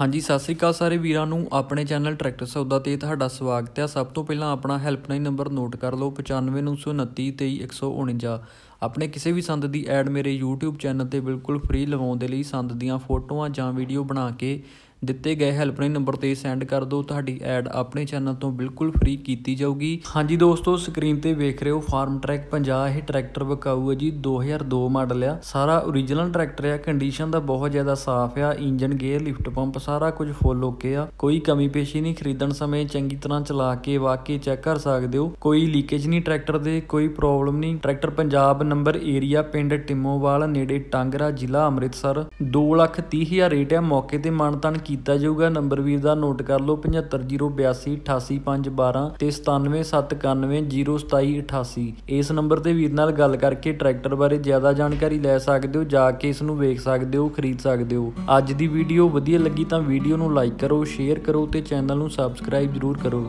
हाँ जी सत श्री अकाल सारे वीरां नूं अपने चैनल ट्रैक्टर सौदा ते तुहाडा स्वागत है। सब तो पहला अपना हैल्पलाइन नंबर नोट कर लो 95 929 23 149। अपने किसी भी संद की ऐड मेरे यूट्यूब चैनल पर बिल्कुल फ्री लवाउण दे लई संद दीआं फोटोआं जां वीडियो बना के ਦਿੱਤੇ गए हेल्पलाइन नंबर पर सेंड कर दो। ਤੁਹਾਡੀ ਐਡ अपने चैनल तो बिल्कुल फ्री की जाऊगी। हाँ जी दोस्तों स्क्रीन पर वेख रहे हो फार्मट्रैक 50 ਇਹ ट्रैक्टर ਵਿਕਾਊ है जी 2002 ਮਾਡਲ ਆ। सारा ओरिजिनल ट्रैक्टर आ, कंडीशन का बहुत ज़्यादा साफ आ। इंजन गेयर लिफ्ट पंप सारा कुछ फुल ओके आ, कोई कमी पेशी नहीं। खरीदण समय चंगी तरह चला के वाकई चैक कर सकते हो, कोई लीकेज नहीं ट्रैक्टर ਦੇ, कोई प्रॉब्लम नहीं। ट्रैक्टर पंजाब नंबर एरिया पिंड टिमोवाल नेड़े टांगरा जिला अमृतसर 2,30,000 रेट आ। मौके ਤੇ ਮਾਨਤਾਨ ਕੀਤਾ ਜਾਊਗਾ। नंबर वीर का नोट कर लो 75 082 88 5 12 97 791 027 88। इस नंबर से वीर नाल गल करके ट्रैक्टर बारे ज़्यादा जानकारी लै सकते हो, जाके इसनूं वेख सकते हो, खरीद सकते हो। अज दी वीडियो वधिया लगी तो वीडियो नूं लाइक करो, शेयर करो तो चैनल नूं सबसक्राइब जरूर करो।